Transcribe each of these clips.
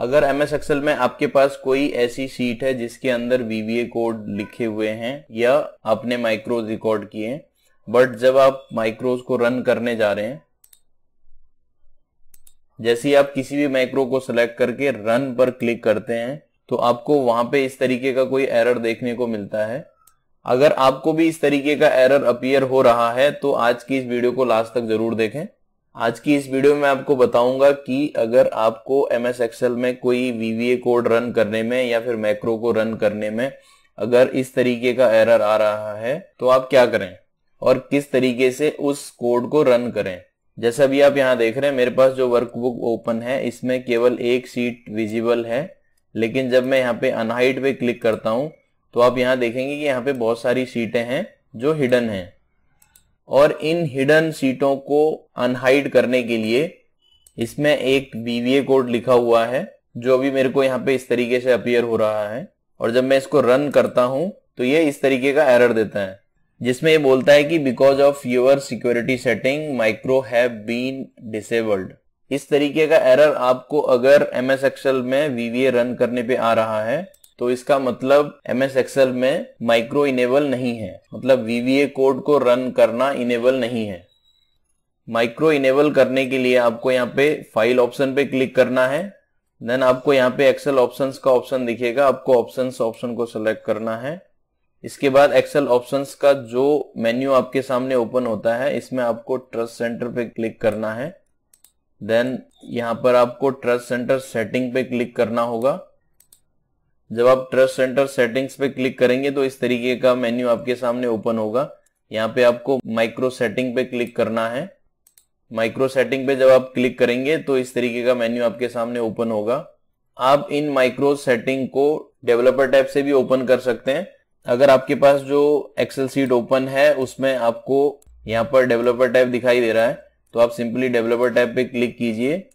अगर MS Excel में आपके पास कोई ऐसी शीट है जिसके अंदर VBA कोड लिखे हुए हैं या आपने माइक्रोज रिकॉर्ड किए हैं, बट जब आप माइक्रोज को रन करने जा रहे हैं, जैसे ही आप किसी भी माइक्रो को सिलेक्ट करके रन पर क्लिक करते हैं तो आपको वहां पे इस तरीके का कोई एरर देखने को मिलता है। अगर आपको भी इस तरीके का एरर अपीयर हो रहा है तो आज की इस वीडियो को लास्ट तक जरूर देखें। आज की इस वीडियो में आपको बताऊंगा कि अगर आपको MS Excel में कोई VBA कोड रन करने में या फिर मैक्रो को रन करने में अगर इस तरीके का एरर आ रहा है तो आप क्या करें और किस तरीके से उस कोड को रन करें। जैसा भी आप यहाँ देख रहे हैं, मेरे पास जो वर्कबुक ओपन है इसमें केवल एक शीट विजिबल है, लेकिन जब मैं यहाँ पे अनहाइड पे क्लिक करता हूँ तो आप यहाँ देखेंगे कि यहाँ पे बहुत सारी शीटें हैं जो हिडन हैं, और इन हिडन शीटों को अनहाइड करने के लिए इसमें एक VBA कोड लिखा हुआ है जो अभी मेरे को यहाँ पे इस तरीके से अपीयर हो रहा है। और जब मैं इसको रन करता हूँ तो ये इस तरीके का एरर देता है जिसमें ये बोलता है कि because of your security setting micro have been disabled. इस तरीके का एरर आपको अगर MS Excel में VBA रन करने पे आ रहा है तो इसका मतलब MS Excel में माइक्रो इनेबल नहीं है, मतलब VBA कोड को रन करना इनेबल नहीं है। माइक्रो इनेबल करने के लिए आपको यहाँ पे फाइल ऑप्शन पे क्लिक करना है, देन आपको यहाँ पे Excel ऑप्शंस का ऑप्शन दिखेगा, आपको ऑप्शंस ऑप्शन को सिलेक्ट करना है। इसके बाद Excel ऑप्शंस का जो मेन्यू आपके सामने ओपन होता है इसमें आपको ट्रस्ट सेंटर पे क्लिक करना है, देन यहाँ पर आपको ट्रस्ट सेंटर सेटिंग पे क्लिक करना होगा। जब आप ट्रस्ट सेंटर सेटिंग्स पे क्लिक करेंगे तो इस तरीके का मेन्यू आपके सामने ओपन होगा। यहाँ पे आपको माइक्रो सेटिंग पे क्लिक करना है। माइक्रो सेटिंग पे जब आप क्लिक करेंगे तो इस तरीके का मेन्यू आपके सामने ओपन होगा। आप इन माइक्रो सेटिंग को डेवलपर टैब से भी ओपन कर सकते हैं। अगर आपके पास जो एक्सेल शीट ओपन है उसमें आपको यहाँ पर डेवलपर टैब दिखाई दे रहा है तो आप सिंपली डेवलपर टैब पे क्लिक कीजिए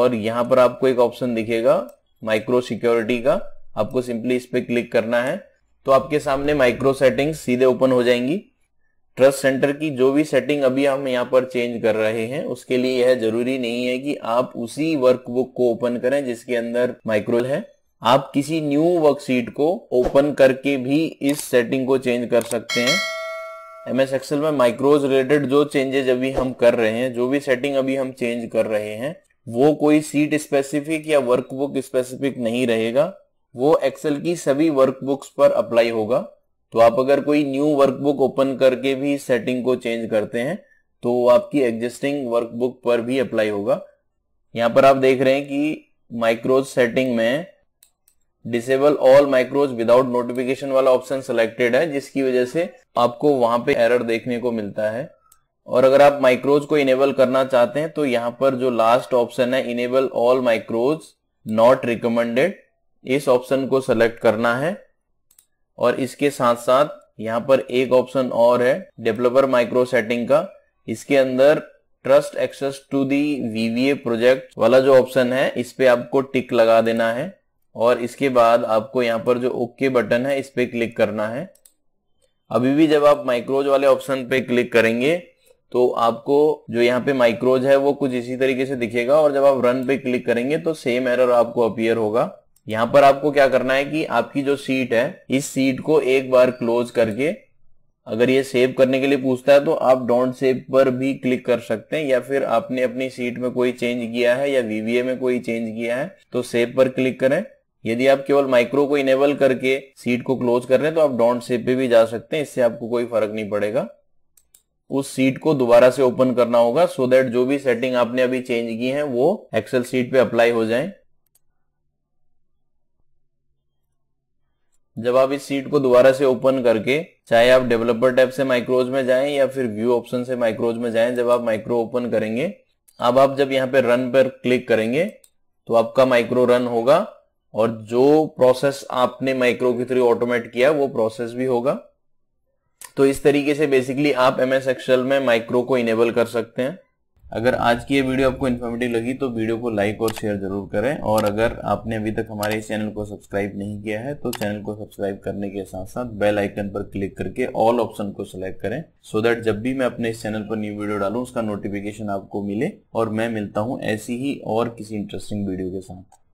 और यहाँ पर आपको एक ऑप्शन दिखेगा माइक्रो सिक्योरिटी का, आपको सिंपली इस पे क्लिक करना है तो आपके सामने माइक्रो सेटिंग्स सीधे ओपन हो जाएंगी। ट्रस्ट सेंटर की जो भी सेटिंग अभी हम यहाँ पर चेंज कर रहे हैं उसके लिए यह जरूरी नहीं है कि आप उसी वर्कबुक को ओपन करें जिसके अंदर माइक्रो है। आप किसी न्यू वर्कशीट को ओपन करके भी इस सेटिंग को चेंज कर सकते हैं। MS Excel में माइक्रोज रिलेटेड जो चेंजेज अभी हम कर रहे हैं, जो भी सेटिंग अभी हम चेंज कर रहे हैं, वो कोई सीट स्पेसिफिक या वर्कबुक स्पेसिफिक नहीं रहेगा, वो Excel की सभी वर्कबुक्स पर अप्लाई होगा। तो आप अगर कोई न्यू वर्कबुक ओपन करके भी सेटिंग को चेंज करते हैं तो आपकी एग्जिस्टिंग वर्कबुक पर भी अप्लाई होगा। यहाँ पर आप देख रहे हैं कि माइक्रोज सेटिंग में डिसेबल ऑल माइक्रोज विदाउट नोटिफिकेशन वाला ऑप्शन सिलेक्टेड है, जिसकी वजह से आपको वहां पे एरर देखने को मिलता है। और अगर आप माइक्रोज को इनेबल करना चाहते हैं तो यहाँ पर जो लास्ट ऑप्शन है इनेबल ऑल माइक्रोज नॉट रिकमेंडेड, इस ऑप्शन को सेलेक्ट करना है। और इसके साथ साथ यहाँ पर एक ऑप्शन और है डेवलपर माइक्रो सेटिंग का, इसके अंदर trust access to the VBA project वाला जो ऑप्शन है इस पे आपको टिक लगा देना है और इसके बाद आपको यहाँ पर जो ओके बटन है इस पे क्लिक करना है। अभी भी जब आप माइक्रोज वाले ऑप्शन पे क्लिक करेंगे तो आपको जो यहाँ पे माइक्रोज है वो कुछ इसी तरीके से दिखेगा और जब आप रन पे क्लिक करेंगे तो सेम एरर आपको अपीयर होगा। यहाँ पर आपको क्या करना है कि आपकी जो शीट है इस शीट को एक बार क्लोज करके, अगर ये सेव करने के लिए पूछता है तो आप डोंट सेव पर भी क्लिक कर सकते हैं, या फिर आपने अपनी शीट में कोई चेंज किया है या VBA में कोई चेंज किया है तो सेव पर क्लिक करें। यदि आप केवल माइक्रो को इनेबल करके शीट को क्लोज कर रहे हैं तो आप डोंट सेव पे भी जा सकते हैं, इससे आपको कोई फर्क नहीं पड़ेगा। उस शीट को दोबारा से ओपन करना होगा सो दैट जो भी सेटिंग आपने अभी चेंज की है वो एक्सेल शीट पे अप्लाई हो जाए। जब आप इस शीट को दोबारा से ओपन करके, चाहे आप डेवलपर टैब से माइक्रोज में जाएं या फिर व्यू ऑप्शन से माइक्रोज में जाएं, जब आप माइक्रो ओपन करेंगे, अब आप जब यहाँ पे रन पर क्लिक करेंगे तो आपका माइक्रो रन होगा और जो प्रोसेस आपने माइक्रो के थ्रू ऑटोमेट किया वो प्रोसेस भी होगा। तो इस तरीके से बेसिकली आप MS Excel में माइक्रो को इनेबल कर सकते हैं। अगर आज की ये वीडियो आपको इन्फॉर्मेटिव लगी तो वीडियो को लाइक और शेयर जरूर करें, और अगर आपने अभी तक हमारे इस चैनल को सब्सक्राइब नहीं किया है तो चैनल को सब्सक्राइब करने के साथ साथ बेल आइकन पर क्लिक करके ऑल ऑप्शन को सिलेक्ट करें सो दैट जब भी मैं अपने इस चैनल पर न्यू वीडियो डालूं उसका नोटिफिकेशन आपको मिले। और मैं मिलता हूँ ऐसी ही और किसी इंटरेस्टिंग वीडियो के साथ।